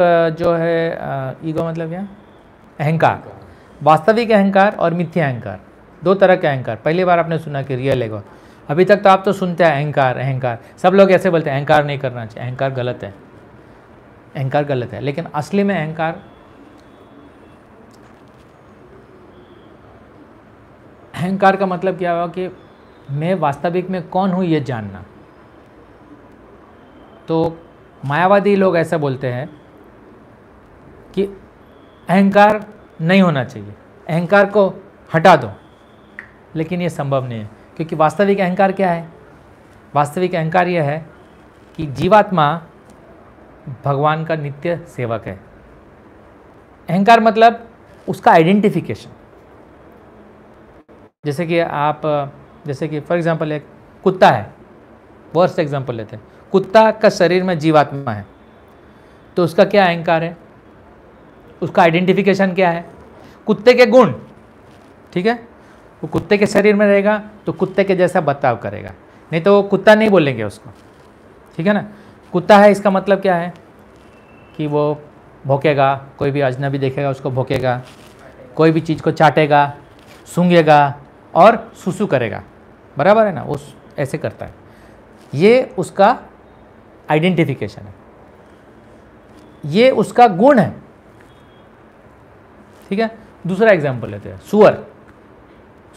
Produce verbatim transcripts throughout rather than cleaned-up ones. जो है ईगो मतलब क्या, अहंकार, वास्तविक अहंकार और मिथ्या अहंकार, दो तरह के अहंकार। पहली बार आपने सुना कि रियल ईगो, अभी तक तो आप तो सुनते हैं अहंकार अहंकार, सब लोग ऐसे बोलते हैं अहंकार नहीं करना चाहिए, अहंकार गलत है, अहंकार गलत है। लेकिन असली में अहंकार अहंकार का मतलब क्या हुआ कि मैं वास्तविक में कौन हूँ ये जानना। तो मायावादी लोग ऐसा बोलते हैं कि अहंकार नहीं होना चाहिए, अहंकार को हटा दो, लेकिन ये संभव नहीं है। क्योंकि वास्तविक अहंकार क्या है, वास्तविक अहंकार यह है कि जीवात्मा भगवान का नित्य सेवक है। अहंकार मतलब उसका आइडेंटिफिकेशन। जैसे कि आप, जैसे कि फॉर एग्जांपल एक कुत्ता है, वर्स्ट एग्जांपल लेते हैं, कुत्ता का शरीर में जीवात्मा है, तो उसका क्या अहंकार है, उसका आइडेंटिफिकेशन क्या है, कुत्ते के गुण, ठीक है, वो कुत्ते के शरीर में रहेगा तो कुत्ते के जैसा बर्ताव करेगा, नहीं तो वो कुत्ता नहीं बोलेंगे उसको, ठीक है ना। कुत्ता है इसका मतलब क्या है कि वो भौंकेगा, कोई भी अजनबी देखेगा उसको भौंकेगा, कोई भी चीज़ को चाटेगा, सूंघेगा और सुसु करेगा, बराबर है ना, वो ऐसे करता है, ये उसका आइडेंटिफिकेशन है, ये उसका गुण है, ठीक है। दूसरा एग्जाम्पल लेते हैं, सुअर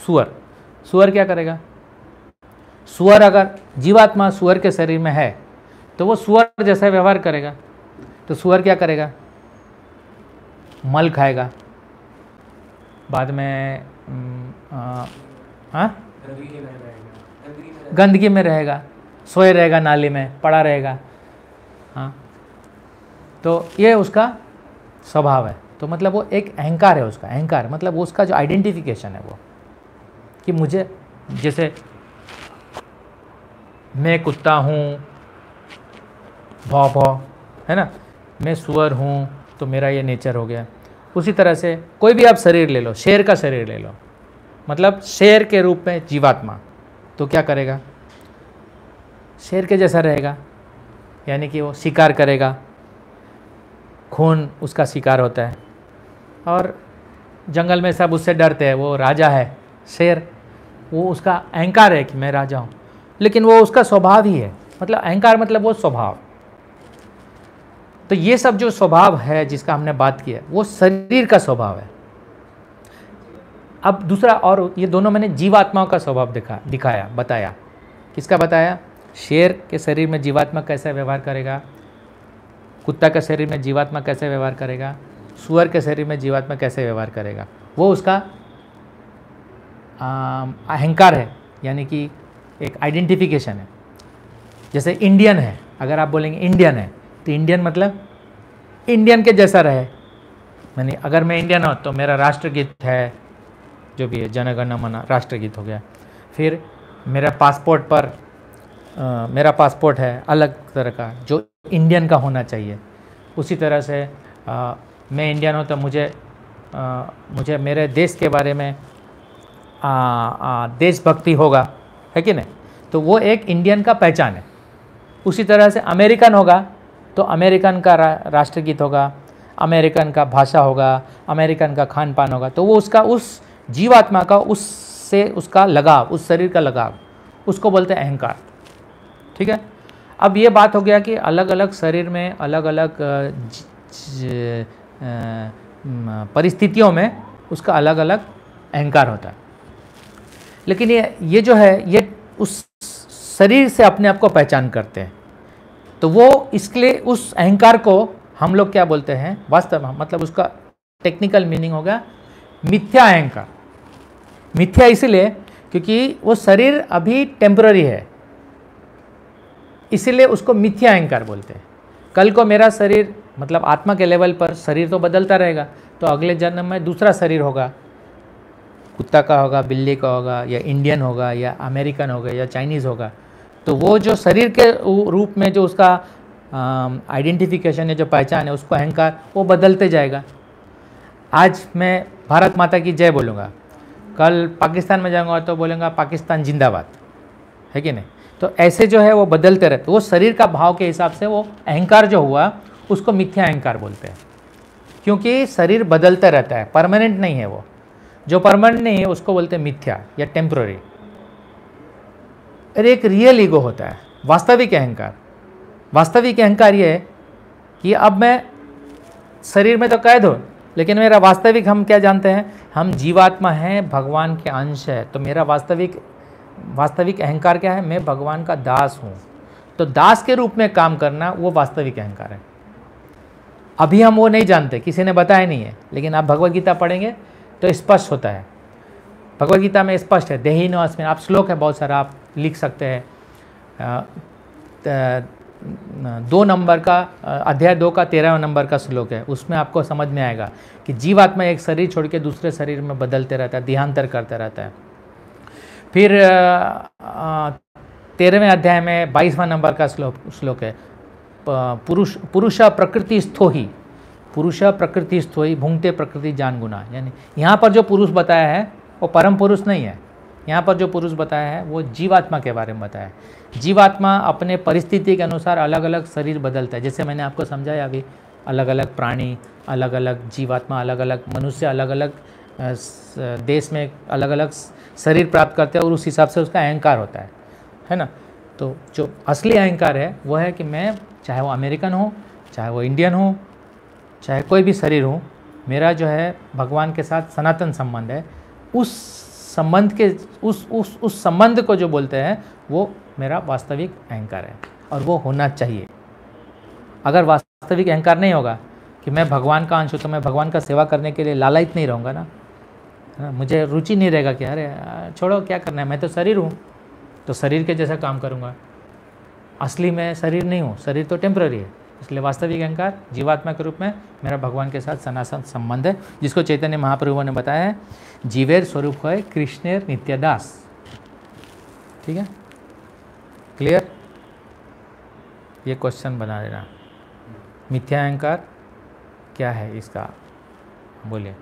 सुअर सुअर क्या करेगा, सुअर अगर जीवात्मा सुअर के शरीर में है तो वो सुअर जैसा व्यवहार करेगा, तो सुअर क्या करेगा, मल खाएगा, बाद में आ, आ, गंदगी में रहेगा, सोए रहेगा, नाली में पड़ा रहेगा, हाँ, तो ये उसका स्वभाव है। तो मतलब वो एक अहंकार है, उसका अहंकार मतलब वो उसका जो आइडेंटिफिकेशन है, वो कि मुझे, जैसे मैं कुत्ता हूँ, भौ भौ है ना, मैं सुअर हूँ, तो मेरा ये नेचर हो गया। उसी तरह से कोई भी आप शरीर ले लो, शेर का शरीर ले लो, मतलब शेर के रूप में जीवात्मा, तो क्या करेगा, शेर के जैसा रहेगा, यानी कि वो शिकार करेगा, खून उसका शिकार होता है, और जंगल में सब उससे डरते हैं, वो राजा है शेर, वो उसका अहंकार है कि मैं राजा हूँ, लेकिन वो उसका स्वभाव ही है, मतलब अहंकार मतलब वो स्वभाव। तो ये सब जो स्वभाव है जिसका हमने बात की है वो शरीर का स्वभाव है। अब दूसरा, और ये दोनों मैंने जीवात्माओं का स्वभाव दिखा दिखाया बताया, किसका बताया, शेर के शरीर में जीवात्मा कैसा व्यवहार करेगा, कुत्ता के शरीर में जीवात्मा कैसे व्यवहार करेगा, सुअर के शरीर में जीवात्मा कैसे व्यवहार करेगा, वो उसका अहंकार है, यानी कि एक आइडेंटिफिकेशन है। जैसे इंडियन है, अगर आप बोलेंगे इंडियन है, तो इंडियन मतलब इंडियन के जैसा रहे, मैंने अगर मैं इंडियन हूँ तो मेरा राष्ट्रगीत है, जो भी है, जनगण मन राष्ट्रगीत हो गया, फिर मेरा पासपोर्ट पर आ, मेरा पासपोर्ट है अलग तरह का जो इंडियन का होना चाहिए। उसी तरह से आ, मैं इंडियन हूँ तो मुझे आ, मुझे मेरे देश के बारे में आ, आ, देशभक्ति होगा, है कि नहीं, तो वो एक इंडियन का पहचान है। उसी तरह से अमेरिकन होगा तो अमेरिकन का रा, राष्ट्रगीत होगा, अमेरिकन का भाषा होगा, अमेरिकन का खान पान होगा, तो वो उसका, उस जीवात्मा का, उससे उसका लगाव, उस शरीर का लगाव, उसको बोलते हैं अहंकार, ठीक है। अब ये बात हो गया कि अलग अलग शरीर में, अलग अलग परिस्थितियों में उसका अलग अलग अहंकार होता है। लेकिन ये ये जो है, ये उस शरीर से अपने आप को पहचान करते हैं, तो वो इसलिए उस अहंकार को हम लोग क्या बोलते हैं, वास्तव में मतलब उसका टेक्निकल मीनिंग होगा मिथ्या अहंकार। मिथ्या इसीलिए क्योंकि वो शरीर अभी टेम्पररी है, इसीलिए उसको मिथ्या अहंकार बोलते हैं। कल को मेरा शरीर, मतलब आत्मा के लेवल पर शरीर तो बदलता रहेगा, तो अगले जन्म में दूसरा शरीर होगा, कुत्ता का होगा, बिल्ली का होगा, या इंडियन होगा, या अमेरिकन होगा, या चाइनीज़ होगा, तो वो जो शरीर के रूप में जो उसका आइडेंटिफिकेशन है, जो पहचान है, उसको अहंकार, वो बदलते जाएगा। आज मैं भारत माता की जय बोलूँगा, कल पाकिस्तान में जाऊँगा तो बोलूँगा पाकिस्तान जिंदाबाद, है कि नहीं, तो ऐसे जो है वो बदलते रहते। वो शरीर का भाव के हिसाब से वो अहंकार जो हुआ उसको मिथ्या अहंकार बोलते हैं, क्योंकि शरीर बदलता रहता है, परमानेंट नहीं है। वो जो परमानेंट नहीं है उसको बोलते हैं मिथ्या या टेम्प्रोरी। अरे एक रियल ईगो होता है, वास्तविक अहंकार। वास्तविक अहंकार ये है कि अब मैं शरीर में तो कैद हूँ, लेकिन मेरा वास्तविक, हम क्या जानते हैं, हम जीवात्मा हैं, भगवान के अंश है। तो मेरा वास्तविक वास्तविक अहंकार क्या है, मैं भगवान का दास हूँ। तो दास के रूप में काम करना वो वास्तविक अहंकार है। अभी हम वो नहीं जानते, किसी ने बताया नहीं है, लेकिन आप भगवद्गीता पढ़ेंगे तो स्पष्ट होता है। भगवद्गीता में स्पष्ट है, देही नो अस्मिन्, आप श्लोक है बहुत सारा, आप लिख सकते हैं। दो नंबर का अध्याय दो का तेरह नंबर का श्लोक है, उसमें आपको समझ में आएगा कि जीवात्मा एक शरीर छोड़ के दूसरे शरीर में बदलते रहता है, देहांतर करता रहता है। फिर तेरहवें अध्याय में बाईसवां नंबर का श्लोक श्लोक है, पुरुष पुरुष प्रकृति स्थोही, पुरुष प्रकृति स्थोही भूंगते प्रकृति जान गुना। यानी यहाँ पर जो पुरुष बताया है वो परम पुरुष नहीं है। यहाँ पर जो पुरुष बताया है वो जीवात्मा के बारे में बताया है। जीवात्मा अपने परिस्थिति के अनुसार अलग अलग शरीर बदलता है, जैसे मैंने आपको समझाया अभी, अलग अलग प्राणी, अलग अलग जीवात्मा, अलग अलग मनुष्य, अलग अलग देश में अलग अलग शरीर प्राप्त करते हैं और उस हिसाब से उसका अहंकार होता है, है ना। तो जो असली अहंकार है वो है कि मैं, चाहे वो अमेरिकन हो, चाहे वो इंडियन हो, चाहे कोई भी शरीर हो, मेरा जो है भगवान के साथ सनातन संबंध है। उस संबंध के उस उस उस संबंध को जो बोलते हैं वो मेरा वास्तविक अहंकार है, और वो होना चाहिए। अगर वास्तविक अहंकार नहीं होगा कि मैं भगवान का अंश हूँ, तो मैं भगवान का सेवा करने के लिए लालायित नहीं रहूँगा ना, मुझे रुचि नहीं रहेगा कि अरे छोड़ो क्या करना है, मैं तो शरीर हूँ तो शरीर के जैसा काम करूँगा। असली मैं शरीर नहीं हूँ, शरीर तो टेम्पररी है। इसलिए वास्तविक अहंकार जीवात्मा के रूप में मेरा भगवान के साथ सनातन संबंध है, जिसको चैतन्य महाप्रभु ने बताया है, जीवेर स्वरूप है कृष्णेर नित्यदास। ठीक है, क्लियर? ये क्वेश्चन बना देना, मिथ्या अहंकार क्या है, इसका बोलिए।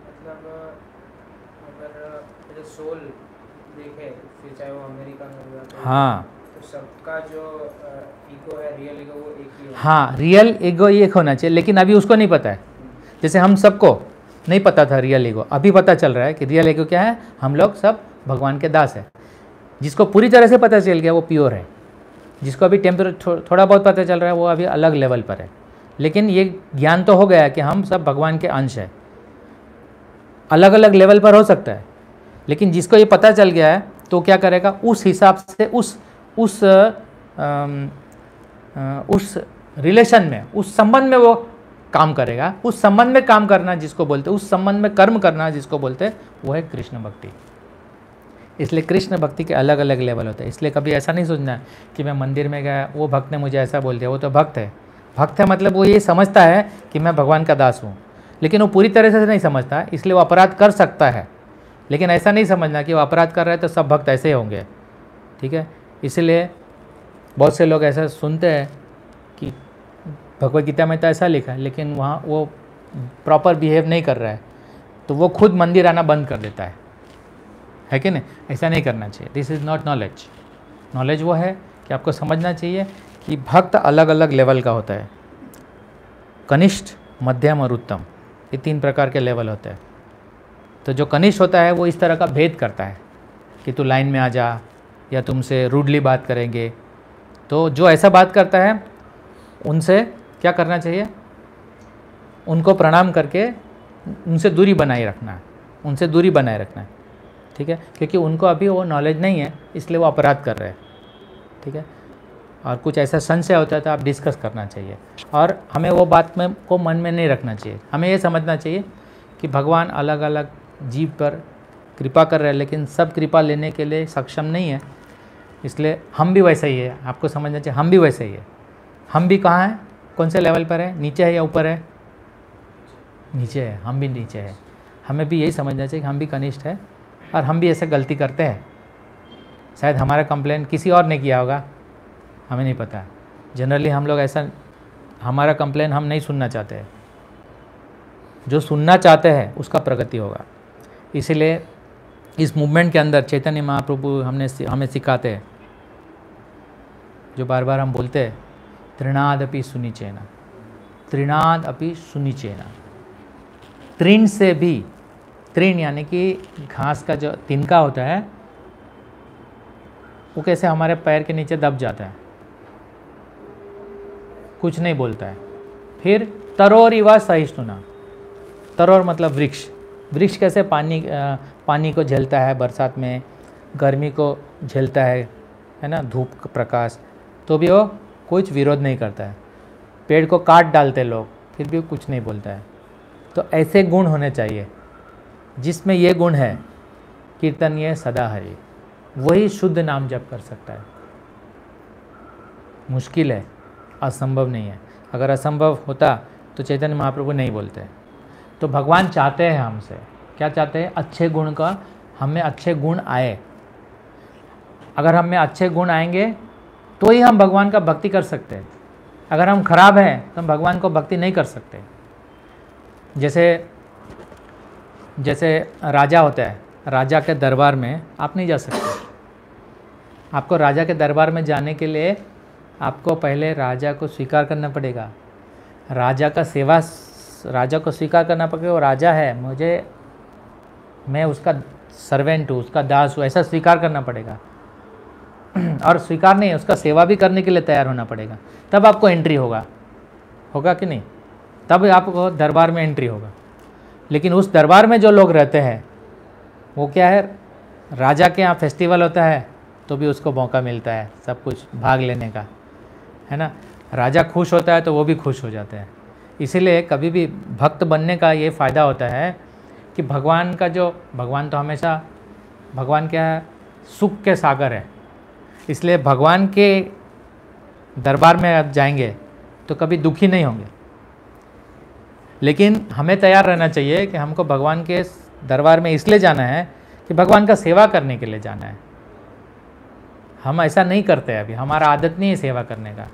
सोल देखे, चाहे वो अमेरिका में हो, हाँ, तो सबका जो ईगो है, रियल ईगो, वो एक ही है। हाँ, रियल ईगो एक होना चाहिए, लेकिन अभी उसको नहीं पता है। जैसे हम सबको नहीं पता था रियल ईगो, अभी पता चल रहा है कि रियल ईगो क्या है, हम लोग सब भगवान के दास हैं। जिसको पूरी तरह से पता चल गया वो प्योर है, जिसको अभी टेम्पर थो, थोड़ा बहुत पता चल रहा है वो अभी अलग लेवल पर है। लेकिन ये ज्ञान तो हो गया कि हम सब भगवान के अंश हैं। अलग अलग लेवल पर हो सकता है, लेकिन जिसको ये पता चल गया है तो क्या करेगा, उस हिसाब से उस उस आ, आ, उस रिलेशन में, उस संबंध में वो काम करेगा। उस संबंध में काम करना जिसको बोलते, उस संबंध में कर्म करना जिसको बोलते हैं, वो है कृष्ण भक्ति। इसलिए कृष्ण भक्ति के अलग अलग लेवल होते हैं। इसलिए कभी ऐसा नहीं सोचना कि मैं मंदिर में गया, वो भक्त ने मुझे ऐसा बोल दिया, वो तो भक्त है। भक्त है मतलब वो ये समझता है कि मैं भगवान का दास हूँ, लेकिन वो पूरी तरह से नहीं समझता, इसलिए वो अपराध कर सकता है। लेकिन ऐसा नहीं समझना कि वो अपराध कर रहा है तो सब भक्त ऐसे ही होंगे। ठीक है, इसलिए बहुत से लोग ऐसा सुनते हैं कि भगवद्गीता में तो ऐसा लिखा है, लेकिन वहाँ वो प्रॉपर बिहेव नहीं कर रहा है, तो वो खुद मंदिर आना बंद कर देता है, है कि नहीं? ऐसा नहीं करना चाहिए। This is not knowledge. Knowledge वो है कि आपको समझना चाहिए कि भक्त अलग अलग लेवल का होता है, कनिष्ठ, मध्यम और उत्तम, ये तीन प्रकार के लेवल होते हैं। तो जो कनिष्ठ होता है वो इस तरह का भेद करता है कि तू लाइन में आ जा, या तुमसे रूडली बात करेंगे। तो जो ऐसा बात करता है उनसे क्या करना चाहिए, उनको प्रणाम करके उनसे दूरी बनाए रखना, उनसे दूरी बनाए रखना है। ठीक है, क्योंकि उनको अभी वो नॉलेज नहीं है, इसलिए वो अपराध कर रहे हैं। ठीक है, और कुछ ऐसा संशय होता है तो आप डिस्कस करना चाहिए, और हमें वो बात में को मन में नहीं रखना चाहिए। हमें ये समझना चाहिए कि भगवान अलग अलग जीव पर कृपा कर रहे हैं, लेकिन सब कृपा लेने के लिए सक्षम नहीं है। इसलिए हम भी वैसे ही है, आपको समझना चाहिए हम भी वैसे ही है। हम भी कहाँ हैं, कौन से लेवल पर है, नीचे है या ऊपर है? नीचे है, हम भी नीचे है। हमें भी यही समझना चाहिए कि हम भी कनिष्ठ है, और हम भी ऐसे गलती करते हैं। शायद हमारा कंप्लेन किसी और ने किया होगा, हमें नहीं पता। जनरली हम लोग ऐसा, हमारा कंप्लेन हम नहीं सुनना चाहते हैं। जो सुनना चाहते हैं उसका प्रगति होगा। इसलिए इस मूवमेंट के अंदर चैतन्य महाप्रभु हमने हमें सिखाते हैं, जो बार बार हम बोलते हैं, तृणादपि सुनिचेना, त्रिणाद अपि सुनिचेना, तृण से भी, तृण यानी कि घास का जो तिनका होता है वो कैसे हमारे पैर के नीचे दब जाता है, कुछ नहीं बोलता है। फिर तरोर इवा सहिष्णुना, तरोर मतलब वृक्ष, वृक्ष कैसे पानी पानी को झेलता है, बरसात में गर्मी को झेलता है है ना, धूप का प्रकाश, तो भी वो कुछ विरोध नहीं करता है। पेड़ को काट डालते लोग, फिर भी कुछ नहीं बोलता है। तो ऐसे गुण होने चाहिए जिसमें ये गुण है, कीर्तन ये सदा हरि, वही शुद्ध नाम जप कर सकता है। मुश्किल है, असंभव नहीं है। अगर असंभव होता तो चैतन्य महाप्रभु नहीं बोलते। तो भगवान चाहते हैं हमसे, क्या चाहते हैं? अच्छे गुण का, हमें अच्छे गुण आए। अगर हमें अच्छे गुण आएंगे तो ही हम भगवान का भक्ति कर सकते हैं। अगर हम खराब हैं तो हम भगवान को भक्ति नहीं कर सकते। जैसे जैसे राजा होता है, राजा के दरबार में आप नहीं जा सकते। आपको राजा के दरबार में जाने के लिए आपको पहले राजा को स्वीकार करना पड़ेगा, राजा का सेवा, राजा को स्वीकार करना पड़ेगा। वो राजा है, मुझे, मैं उसका सर्वेंट हूँ, उसका दास हूँ, ऐसा स्वीकार करना पड़ेगा। और स्वीकार नहीं, उसका सेवा भी करने के लिए तैयार होना पड़ेगा, तब आपको एंट्री होगा, होगा कि नहीं? तब आपको दरबार में एंट्री होगा। लेकिन उस दरबार में जो लोग रहते हैं वो क्या है, राजा के यहाँ फेस्टिवल होता है तो भी उसको मौका मिलता है सब कुछ भाग लेने का, है ना। राजा खुश होता है तो वो भी खुश हो जाते हैं। इसीलिए कभी भी भक्त बनने का ये फ़ायदा होता है कि भगवान का जो, भगवान तो हमेशा, भगवान क्या है, सुख के सागर है। इसलिए भगवान के दरबार में आप जाएंगे तो कभी दुखी नहीं होंगे। लेकिन हमें तैयार रहना चाहिए कि हमको भगवान के दरबार में इसलिए जाना है कि भगवान का सेवा करने के लिए जाना है। हम ऐसा नहीं करते अभी, हमारा आदत नहीं है सेवा करने का।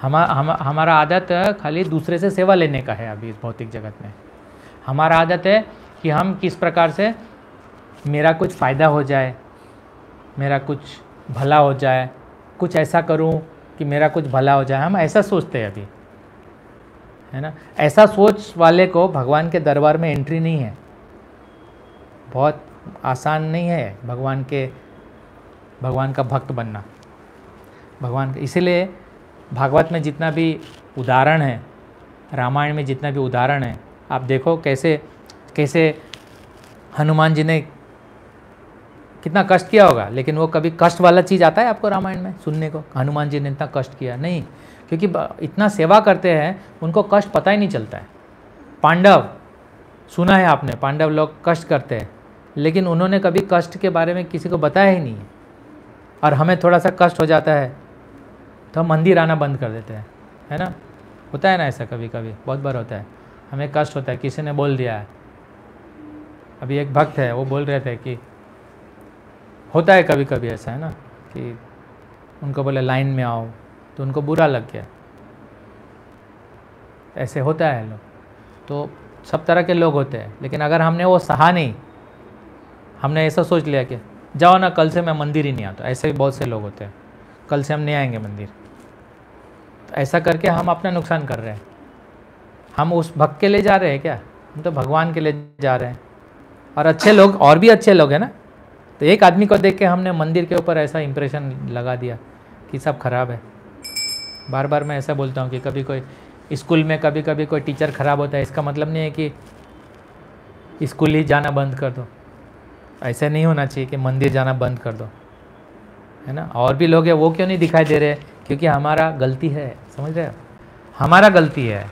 हम, हम हमारा आदत खाली दूसरे से सेवा लेने का है। अभी इस भौतिक जगत में हमारा आदत है कि हम किस प्रकार से, मेरा कुछ फ़ायदा हो जाए, मेरा कुछ भला हो जाए, कुछ ऐसा करूं कि मेरा कुछ भला हो जाए, हम ऐसा सोचते हैं अभी, है ना। ऐसा सोच वाले को भगवान के दरबार में एंट्री नहीं है। बहुत आसान नहीं है भगवान के, भगवान का भक्त बनना, भगवान का। इसीलिए भागवत में जितना भी उदाहरण है, रामायण में जितना भी उदाहरण है, आप देखो कैसे कैसे हनुमान जी ने कितना कष्ट किया होगा। लेकिन वो कभी कष्ट वाला चीज़ आता है आपको रामायण में सुनने को, हनुमान जी ने इतना कष्ट किया? नहीं, क्योंकि इतना सेवा करते हैं उनको कष्ट पता ही नहीं चलता है। पांडव, सुना है आपने, पांडव लोग कष्ट करते हैं, लेकिन उन्होंने कभी कष्ट के बारे में किसी को बताया ही नहीं। और हमें थोड़ा सा कष्ट हो जाता है तो हम मंदिर आना बंद कर देते हैं, है ना। होता है ना ऐसा, कभी कभी बहुत बार होता है, हमें कष्ट होता है, किसी ने बोल दिया है। अभी एक भक्त है, वो बोल रहे थे कि होता है कभी कभी ऐसा, है ना, कि उनको बोले लाइन में आओ तो उनको बुरा लग गया। ऐसे होता है लोग, तो सब तरह के लोग होते हैं। लेकिन अगर हमने वो सहा नहीं, हमने ऐसा सोच लिया कि जाओ ना, कल से मैं मंदिर ही नहीं आता, ऐसे भी बहुत से लोग होते हैं, कल से हम नहीं आएंगे मंदिर, तो ऐसा करके हम अपना नुकसान कर रहे हैं। हम उस भक्त के लिए जा रहे हैं क्या? हम तो भगवान के लिए जा रहे हैं। और अच्छे लोग, और भी अच्छे लोग हैं ना, तो एक आदमी को देख के हमने मंदिर के ऊपर ऐसा इंप्रेशन लगा दिया कि सब खराब है। बार बार मैं ऐसा बोलता हूँ कि कभी कोई स्कूल में, कभी कभी कोई टीचर खराब होता है, इसका मतलब नहीं है कि स्कूल ही जाना बंद कर दो। ऐसे नहीं होना चाहिए कि मंदिर जाना बंद कर दो, है ना। और भी लोग हैं, वो क्यों नहीं दिखाई दे रहे? क्योंकि हमारा गलती है, समझ रहे हो, हमारा गलती है।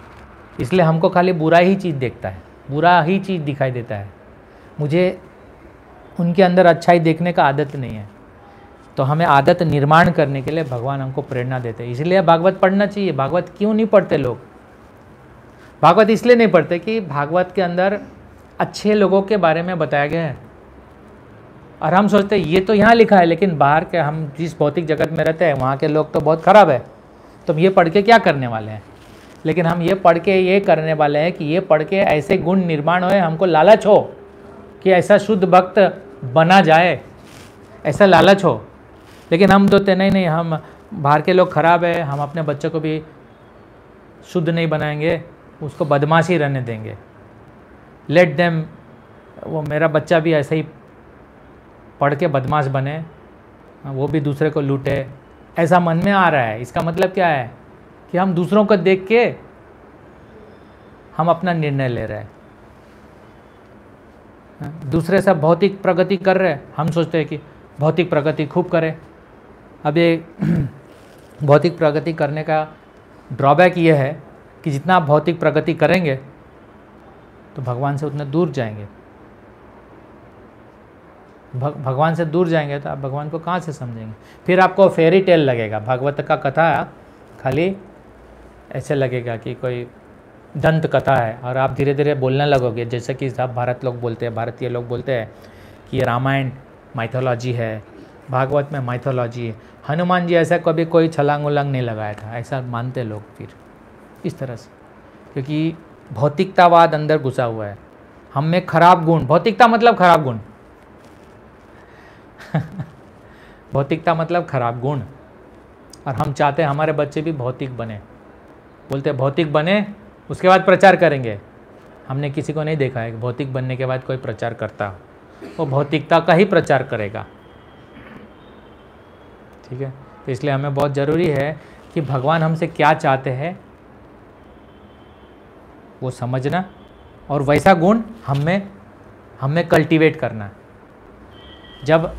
इसलिए हमको खाली बुरा ही चीज़ देखता है, बुरा ही चीज़ दिखाई देता है। मुझे उनके अंदर अच्छाई देखने का आदत नहीं है। तो हमें आदत निर्माण करने के लिए भगवान हमको प्रेरणा देते हैं। इसलिए भागवत पढ़ना चाहिए। भागवत क्यों नहीं पढ़ते लोग? भागवत इसलिए नहीं पढ़ते कि भागवत के अंदर अच्छे लोगों के बारे में बताया गया है। और हम सोचते हैं ये तो यहाँ लिखा है, लेकिन बाहर के, हम जिस भौतिक जगत में रहते हैं वहाँ के लोग तो बहुत ख़राब है, तो हम ये पढ़ के क्या करने वाले हैं? लेकिन हम ये पढ़ के ये करने वाले हैं कि ये पढ़ के ऐसे गुण निर्माण होए, हमको लालच हो कि ऐसा शुद्ध भक्त बना जाए, ऐसा लालच हो। लेकिन हम तो नहीं नहीं हम बाहर के लोग ख़राब है, हम अपने बच्चों को भी शुद्ध नहीं बनाएंगे, उसको बदमाशी रहने देंगे। लेट देम, वो मेरा बच्चा भी ऐसे ही पढ़ के बदमाश बने, वो भी दूसरे को लूटे, ऐसा मन में आ रहा है। इसका मतलब क्या है कि हम दूसरों को देख के हम अपना निर्णय ले रहे हैं। दूसरे सब भौतिक प्रगति कर रहे हैं, हम सोचते हैं कि भौतिक प्रगति खूब करें। अब ये भौतिक प्रगति करने का ड्रॉबैक ये है कि जितना आप भौतिक प्रगति करेंगे तो भगवान से उतना दूर जाएंगे। भग, भगवान से दूर जाएंगे तो आप भगवान को कहाँ से समझेंगे? फिर आपको फेरी टेल लगेगा, भागवत का कथा खाली ऐसे लगेगा कि कोई दंत कथा है, और आप धीरे धीरे बोलने लगोगे जैसे कि सब भारत लोग बोलते हैं, भारतीय लोग बोलते हैं कि ये रामायण माइथोलॉजी है, भागवत में माइथोलॉजी है, हनुमान जी ऐसा कभी कोई छलांग उलंग नहीं लगाया था, ऐसा मानते लोग फिर इस तरह से, क्योंकि भौतिकतावाद अंदर घुसा हुआ है हम में। खराब गुण, भौतिकता मतलब खराब गुण भौतिकता मतलब खराब गुण। और हम चाहते हैं हमारे बच्चे भी भौतिक बने, बोलते भौतिक बने उसके बाद प्रचार करेंगे। हमने किसी को नहीं देखा है भौतिक बनने के बाद कोई प्रचार करता, वो भौतिकता का ही प्रचार करेगा। ठीक है, तो इसलिए हमें बहुत ज़रूरी है कि भगवान हमसे क्या चाहते हैं वो समझना, और वैसा गुण हमें हमें कल्टीवेट करना। जब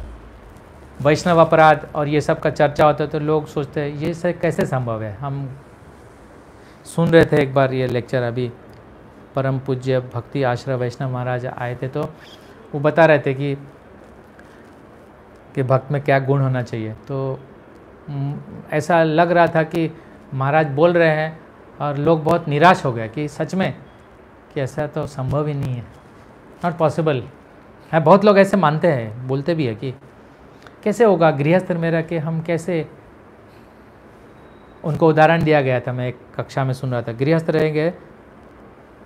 वैष्णव अपराध और ये सब का चर्चा होता है तो लोग सोचते हैं ये सब कैसे संभव है। हम सुन रहे थे एक बार ये लेक्चर, अभी परम पूज्य भक्ति आश्रम वैष्णव महाराज आए थे, तो वो बता रहे थे कि कि भक्त में क्या गुण होना चाहिए। तो ऐसा लग रहा था कि महाराज बोल रहे हैं और लोग बहुत निराश हो गए कि सच में कि ऐसा तो संभव ही नहीं है, नॉट पॉसिबल है। बहुत लोग ऐसे मानते हैं, बोलते भी है कि कैसे होगा गृहस्थ में रह के हम कैसे, उनको उदाहरण दिया गया था, मैं एक कक्षा में सुन रहा था, गृहस्थ रहेंगे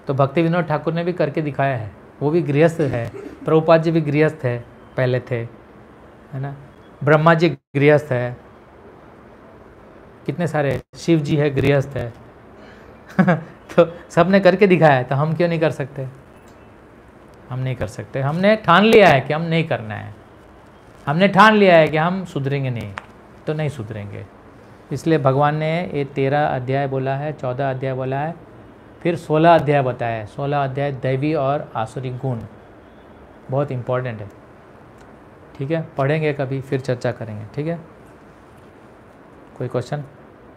तो भक्ति विनोद ठाकुर ने भी करके दिखाया है, वो भी गृहस्थ है, प्रभुपाद जी भी गृहस्थ है, पहले थे, है ना, ब्रह्मा जी गृहस्थ है, कितने सारे, शिव जी है गृहस्थ है तो सब ने करके दिखाया है, तो हम क्यों नहीं कर सकते? हम नहीं कर सकते। हमने ठान लिया है कि हम नहीं करना है, हमने ठान लिया है कि हम सुधरेंगे नहीं, तो नहीं सुधरेंगे। इसलिए भगवान ने ये तेरह अध्याय बोला है, चौदह अध्याय बोला है, फिर सोलह अध्याय बताया है। सोलह अध्याय दैवी और आसुरिक गुण बहुत इम्पोर्टेंट है। ठीक है, पढ़ेंगे कभी, फिर चर्चा करेंगे। ठीक है, कोई क्वेश्चन?